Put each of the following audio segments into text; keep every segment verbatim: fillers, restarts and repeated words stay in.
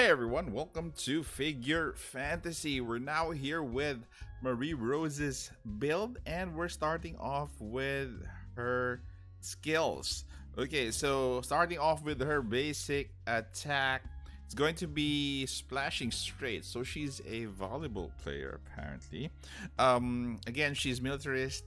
Hey everyone, welcome to Figure Fantasy. We're now here with Marie Rose's build and we're starting off with her skills. Okay, so starting off with her basic attack, it's going to be Splashing Straight. So she's a volleyball player apparently. Um, again, she's militarist.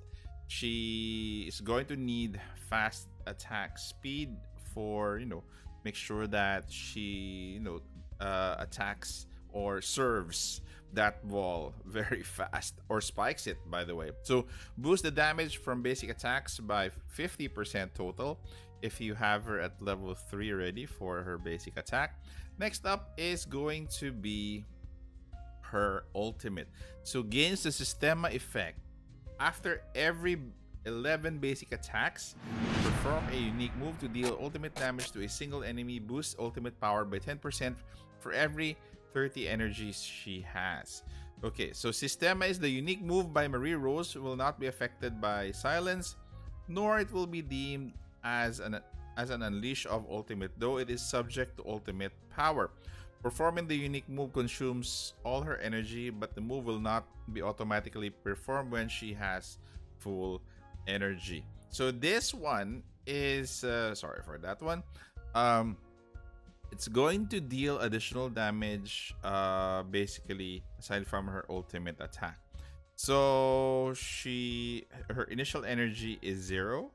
She is going to need fast attack speed for, you know, make sure that she, you know, uh, attacks or serves that ball very fast or spikes it, by the way. So boost the damage from basic attacks by fifty percent total if you have her at level three already for her basic attack. Next up is going to be her ultimate. So gains the Systema effect. After every eleven basic attacks, perform a unique move to deal ultimate damage to a single enemy. Boost ultimate power by ten percent for every thirty energies she has. Okay, so Systema is the unique move by Marie Rose, will not be affected by silence, nor it will be deemed as an as an unleash of ultimate, though it is subject to ultimate power. Performing the unique move consumes all her energy, but the move will not be automatically performed when she has full energy. So this one is uh, sorry for that one. Um, it's going to deal additional damage, uh, basically aside from her ultimate attack. So she her initial energy is zero,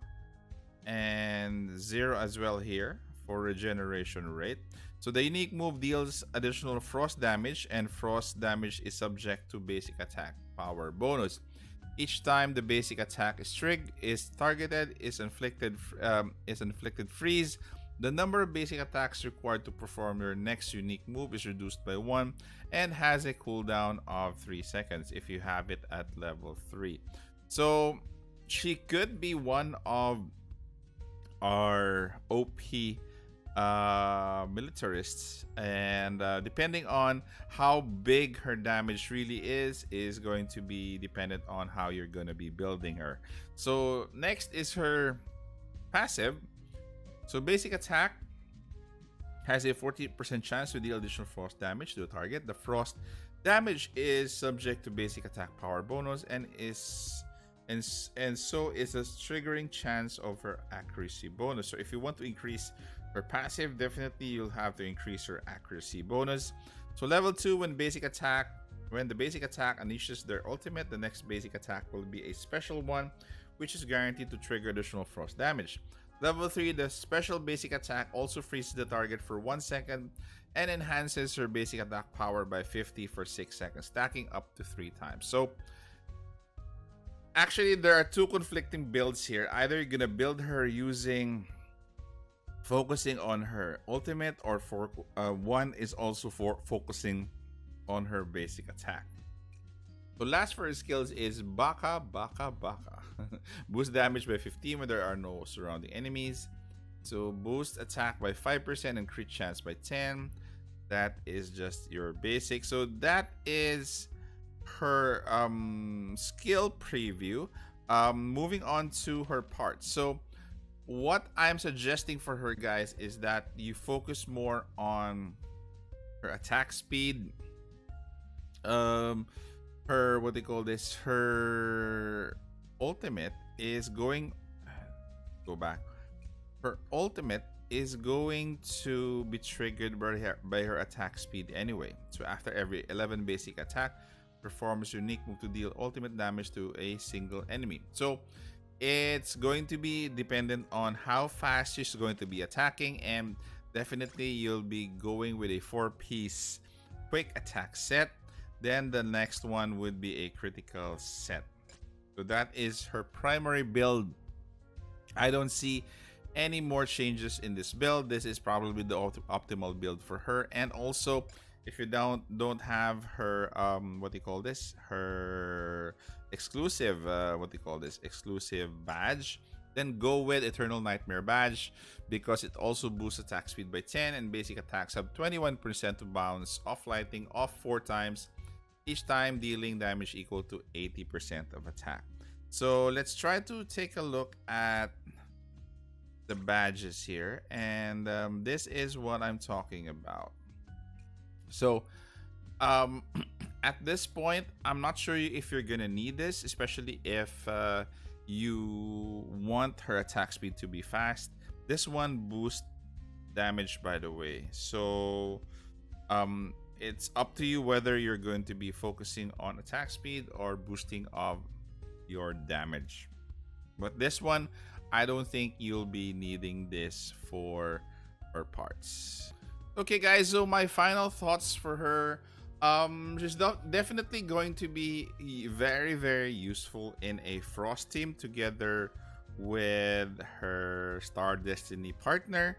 and zero as well here for regeneration rate. So the unique move deals additional frost damage, and frost damage is subject to basic attack power bonus. Each time the basic attack is triggered, is targeted, is inflicted, um, is inflicted freeze, the number of basic attacks required to perform your next unique move is reduced by one and has a cooldown of three seconds if you have it at level three. So she could be one of our O P uh, militarists, and uh, depending on how big her damage really is is going to be dependent on how you're going to be building her. So next is her passive. So basic attack has a forty percent chance to deal additional frost damage to the target. The frost damage is subject to basic attack power bonus and is And, and so is a triggering chance of her accuracy bonus. So if you want to increase her passive, definitely you'll have to increase her accuracy bonus. So level two, when basic attack, when the basic attack unleashes their ultimate, the next basic attack will be a special one, which is guaranteed to trigger additional frost damage. Level three, the special basic attack also freezes the target for one second and enhances her basic attack power by fifty for six seconds, stacking up to three times. So actually, there are two conflicting builds here. Either you're gonna build her using focusing on her ultimate, or for uh, one is also for focusing on her basic attack. So last for her skills is Baka Baka Baka. Boost damage by fifteen when there are no surrounding enemies. So boost attack by five percent and crit chance by ten. That is just your basic. So that is her um skill preview. Um moving on to her part. So what I'm suggesting for her, guys, is that you focus more on her attack speed, um her what they call this her ultimate is going go back her ultimate is going to be triggered by her, by her attack speed anyway. So after every eleven basic attack, performs unique move to deal ultimate damage to a single enemy. So it's going to be dependent on how fast she's going to be attacking, and definitely you'll be going with a four-piece quick attack set. Then the next one would be a critical set. So that is her primary build. I don't see any more changes in this build. This is probably the opt- optimal build for her. And also, if you don't don't have her um what do you call this her exclusive uh, what do you call this exclusive badge, then go with Eternal Nightmare badge, because it also boosts attack speed by ten and basic attacks have twenty-one percent to bounce off lighting off four times, each time dealing damage equal to eighty percent of attack. So let's try to take a look at the badges here, and um, this is what I'm talking about. So um, at this point, I'm not sure if you're going to need this, especially if uh, you want her attack speed to be fast. This one boosts damage, by the way. So um, it's up to you whether you're going to be focusing on attack speed or boosting of your damage. But this one, I don't think you'll be needing this for her parts. Okay, guys, so my final thoughts for her. Um, she's definitely going to be very, very useful in a Frost team together with her Star Destiny partner.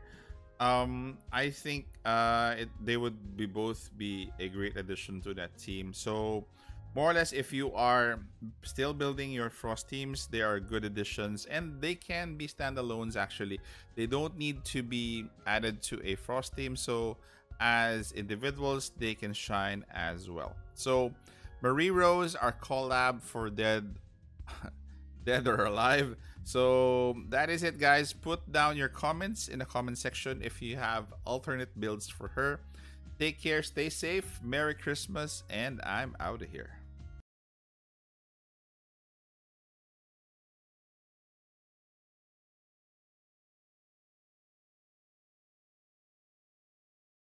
Um, I think uh, it, they would be both be a great addition to that team. So more or less, if you are still building your Frost teams, they are good additions, and they can be standalones actually. They don't need to be added to a Frost team, so as individuals, they can shine as well. So Marie Rose, our collab for Dead Dead or Alive. So that is it, guys. Put down your comments in the comment section if you have alternate builds for her. Take care, stay safe, Merry Christmas, and I'm out of here.